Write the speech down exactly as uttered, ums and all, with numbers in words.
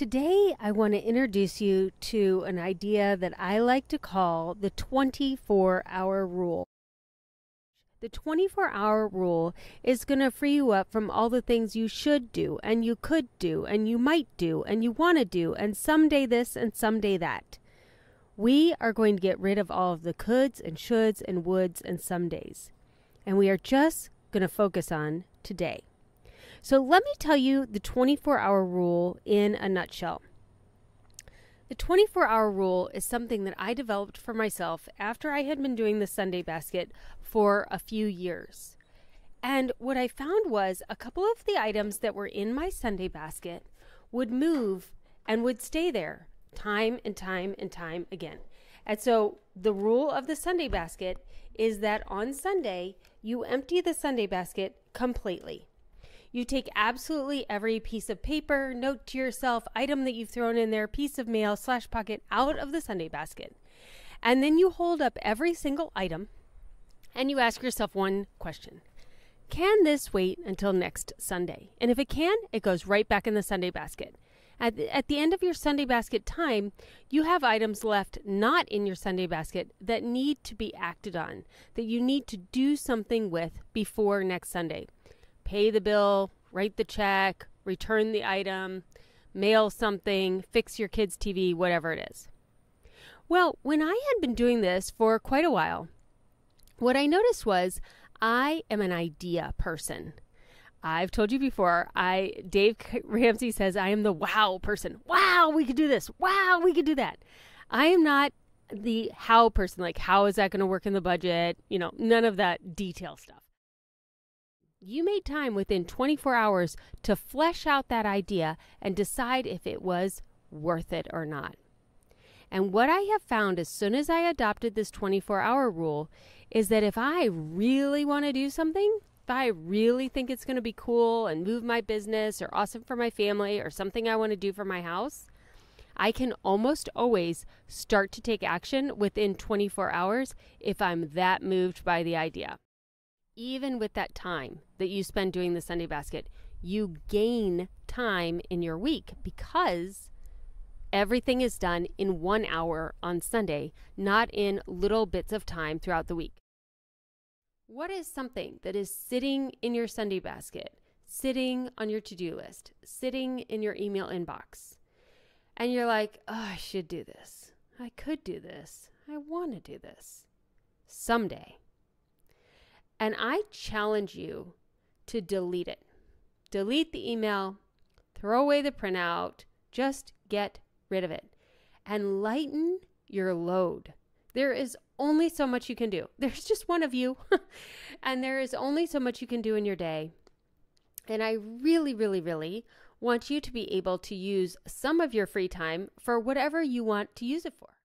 Today, I want to introduce you to an idea that I like to call the twenty-four hour rule. The twenty-four hour rule is going to free you up from all the things you should do, and you could do, and you might do, and you want to do, and someday this, and someday that. We are going to get rid of all of the coulds, and shoulds, and woulds, and somedays. And we are just going to focus on today. So let me tell you the twenty-four hour rule in a nutshell. The twenty-four hour rule is something that I developed for myself after I had been doing the Sunday Basket for a few years. And what I found was a couple of the items that were in my Sunday Basket would move and would stay there time and time and time again. And so the rule of the Sunday Basket is that on Sunday, you empty the Sunday Basket completely. You take absolutely every piece of paper, note to yourself, item that you've thrown in there, piece of mail, slash pocket out of the Sunday Basket. And then you hold up every single item and you ask yourself one question. Can this wait until next Sunday? And if it can, it goes right back in the Sunday Basket. At the, at the end of your Sunday Basket time, you have items left not in your Sunday Basket that need to be acted on, that you need to do something with before next Sunday. Pay the bill, write the check, return the item, mail something, fix your kid's T V, whatever it is. Well, when I had been doing this for quite a while, what I noticed was I am an idea person. I've told you before, I Dave Ramsey says I am the wow person. Wow, we could do this. Wow, we could do that. I am not the how person, like how is that going to work in the budget? You know, none of that detail stuff. You made time within twenty-four hours to flesh out that idea and decide if it was worth it or not. And what I have found as soon as I adopted this twenty-four hour rule is that if I really want to do something, if I really think it's going to be cool and move my business or awesome for my family or something I want to do for my house, I can almost always start to take action within twenty-four hours if I'm that moved by the idea. Even with that time that you spend doing the Sunday Basket, you gain time in your week because everything is done in one hour on Sunday, not in little bits of time throughout the week. What is something that is sitting in your Sunday Basket, sitting on your to-do list, sitting in your email inbox, and you're like, oh, I should do this. I could do this. I want to do this someday. And I challenge you to delete it. Delete the email, throw away the printout, just get rid of it and lighten your load. There is only so much you can do. There's just one of you and there is only so much you can do in your day. And I really, really, really want you to be able to use some of your free time for whatever you want to use it for.